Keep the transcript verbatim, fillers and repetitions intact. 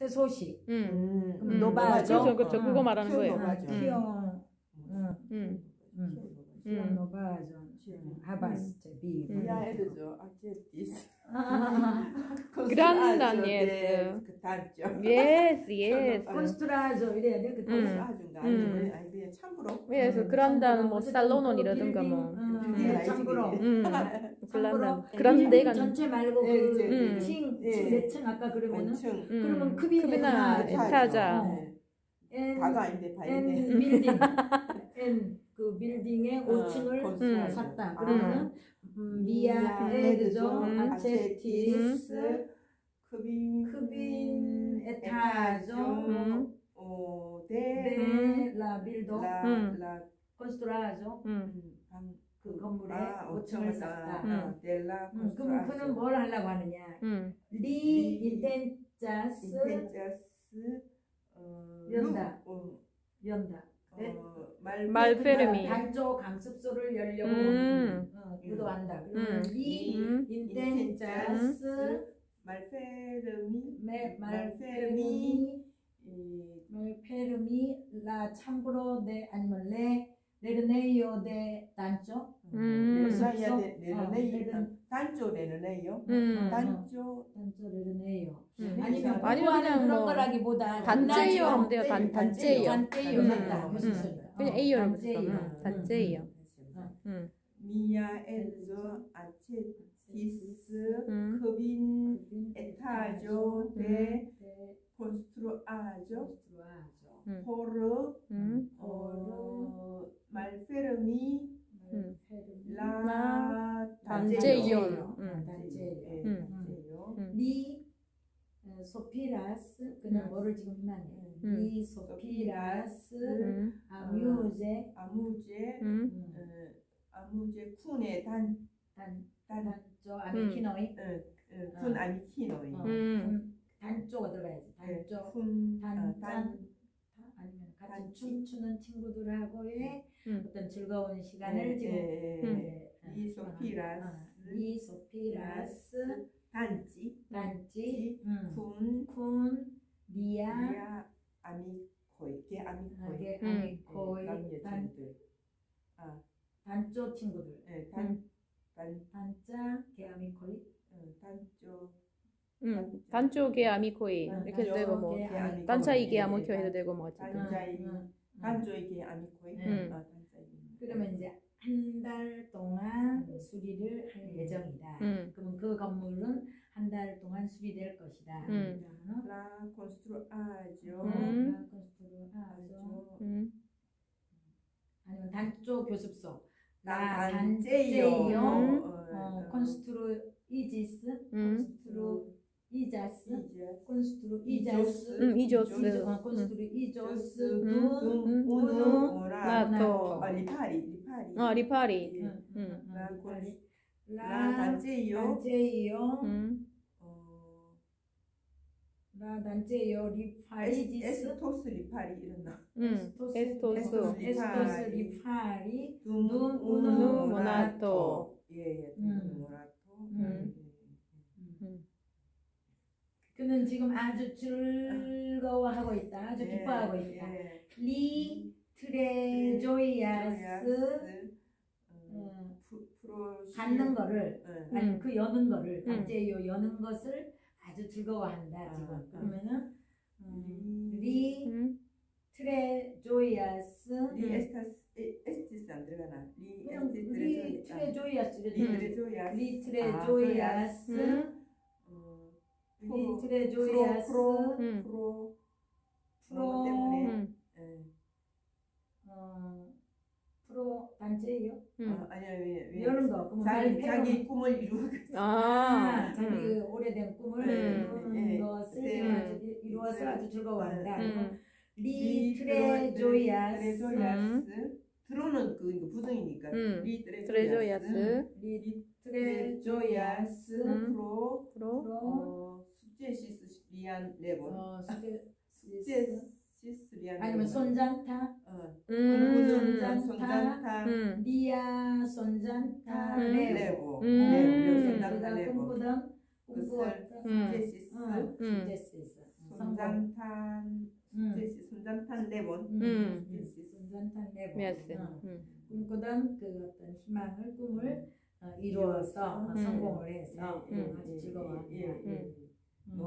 새소시. 음. 음. 음. 노바죠. 그렇죠, 그렇죠. 어. 그거 말하는 거예요. 키용. 음. 키용 노바죠. 하바스체 비. 야, 에르죠. 아제티스. 그란단 예스. 그단죠. 예스, 예스. 콘스트라죠. 이래야 돼. 그 콘스트라준가. 아니, 그냥 참고로. 그래서 그란다는 뭐 살로논이라든가 뭐. 참고로. 그란다. 그란데가 전체 말고 그 층, 몇 층 아까 그러면은 그러면 크비나 에타자. 다가 아닌데 바인데. 빌딩. 엔 그 빌딩의 오 층을 샀다. 그러면은 미야 에드죠. 아체티스 크빈 크빈 에타죠. 오 데 라 빌도 라 콘스트라죠. 그 건물에 아, 오 층을 썼다. 음. 음. 그럼 그는 뭘 하려고 하느냐? 음. 리 인텐자스 연다 연다 말페르미 단조 강습소를 열려고 음. 어, 유도한다. 음. 리 인텐자스 말페르미 말페르미 말페르미 라 참고로 내 아니면 레 레르네요 대 단조. 레르네요 레르네요 단조 레르네요. 단조 단조 레르네요. 아니면 아니면 그냥 그런 거라기보다 단제요 하면 돼요. 단 단제요. 단제요 맞다. 그냥 A요라고 했어. 단제요. 미야 엘조 아체티스 크빈 에타조 대 콘스트루아조 포르 포르 말페르미 라 단제요 단제요 니 소피라스 그냥 뭐를 지금 희망해 니 소피라스 아뮤제 아뮤제 아뮤제 쿤의 단 단단조 아미키노이 쿤 아미키노이 단조가 들어가야지 단조 단단 아니면 같이 춤추는 친구들하고의 음. 어떤 즐거운 시간을 네, 지금 네, 네. 네. 이 소피라스 이 소피라스 단지 단지 쿤쿤 미야 아미코이 게 아미코이 게 아미코이 단들 아 단조 친구들 네, 단 단 단자 게 아미코이 단조 음, 단쪽에 아미코이 이렇게 해도 되고 뭐 단차이게 아미코이 해도 되고 뭐 어쨌든 단쪽에 아미코이 그러면 이제 한 달 동안 수리를 할 예정이다. 음. 그럼 그 건물은 한 달 동안 수리될 것이다. 음. 라 콘스트루아죠. 음. 라 콘스트루아죠. 음. 아니면 단쪽 교습소 라 단제요 어, 콘스트루 이지스 콘스트루 이자스, 콘스트루 이자스, 이조스, 콘스트루 이조스, 두, 우노, 나토, 리파리, 리파리, 아 리파리, 라 단제요, 단제요, 라 단제요, 리파리, 에스토스 리파리 이런다, 에스토스, 에스토스 리파리, 두, 우노, 나토, 예예, 나토. 그는 지금 아주 즐거워하고 있다. 아주 예, 기뻐하고 있다. 예. 리 트레조이아스 음, 갖는 거를 예. 아니 그 여는 거를 단제요 음. 여는 것을 아주 즐거워한다. 지금 아, 그러면은 음, 리 음. 트레조이아스 리 에스타스 에스티스 안 들어가나 리 에스티스 리 트레조이아스 리 트레조이아스 리 트레조이아스 리트레 조이아스 프로 프로 프로 때문에 어 프로 단체요? 아니요 이런 거 자기 자기 꿈을 이루고 아 자기 오래된 꿈을 것을 이루어서 아주 즐거워한다. 리트레 조이아스 들어는 그 부정이니까 리트레 조이아스 리트레 조이아스 프로 프로 스제시스 리안 레본 스제시스 리안 아니면 손잔타 손잔타 리아 손잔타 레보 레보 손잔타 레보 그 스제시스 스제시스 순잔탄 스트레스 순잔탄 레몬 스트레스 순잔탄 레몬 꿈꾸던 그 어떤 희망을 꿈을 어, 이루어서 음. 성공을 해서 음. 아주 즐거웠고 음. 음.